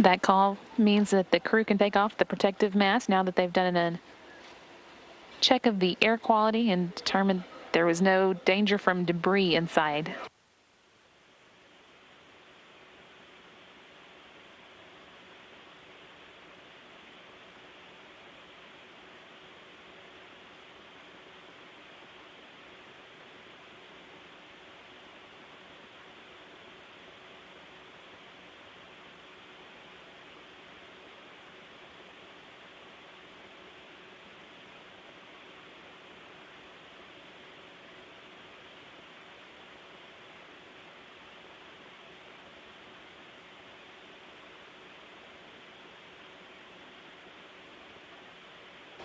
That call means that the crew can take off the protective mask now that they've done a check of the air quality and determined there was no danger from debris inside.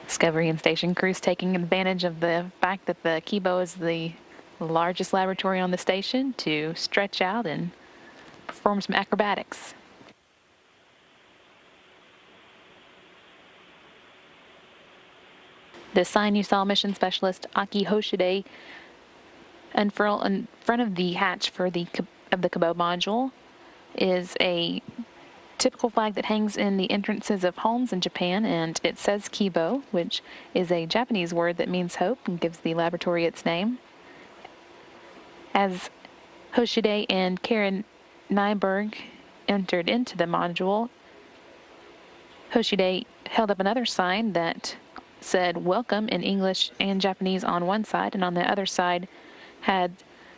Discovery and station crews taking advantage of the fact that the Kibo is the largest laboratory on the station to stretch out and perform some acrobatics. The sign you saw mission specialist Aki Hoshide unfurl in front of the hatch for the Kibo module is a typical flag that hangs in the entrances of homes in Japan, and it says Kibo, which is a Japanese word that means hope and gives the laboratory its name. As Hoshide and Karen Nyberg entered into the module, Hoshide held up another sign that said welcome in English and Japanese on one side, and on the other side had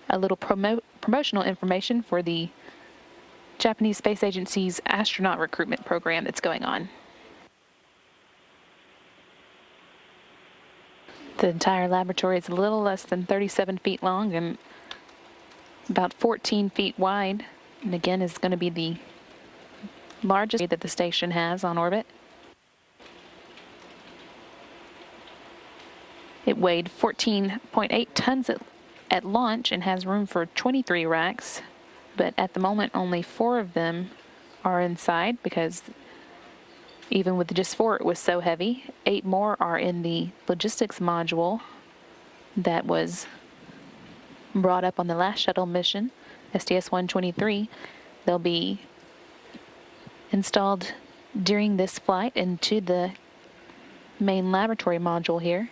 a little promotional information for the Japanese Space Agency's astronaut recruitment program that's going on. The entire laboratory is a little less than 37 feet long and about 14 feet wide, and again is going to be the largest that the station has on orbit. It weighed 14.8 tons at launch and has room for 23 racks. But at the moment, only 4 of them are inside because even with just 4, it was so heavy. 8 more are in the logistics module that was brought up on the last shuttle mission, STS-123. They'll be installed during this flight into the main laboratory module here,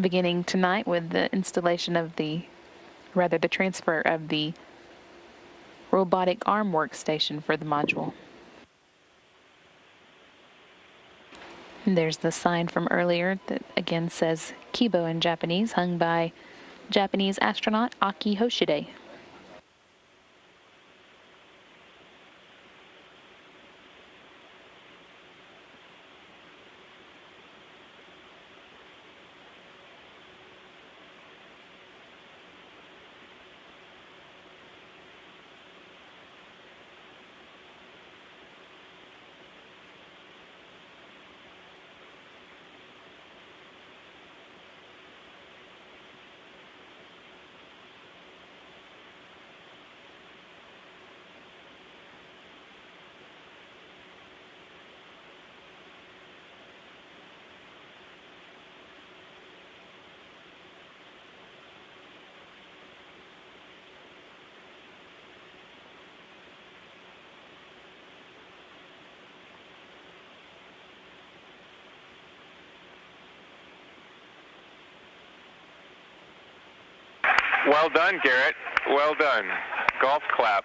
beginning tonight with the installation of the transfer of the robotic arm workstation for the module. And there's the sign from earlier that again says Kibo in Japanese, hung by Japanese astronaut Aki Hoshide. Well done, Garrett. Well done. Golf clap.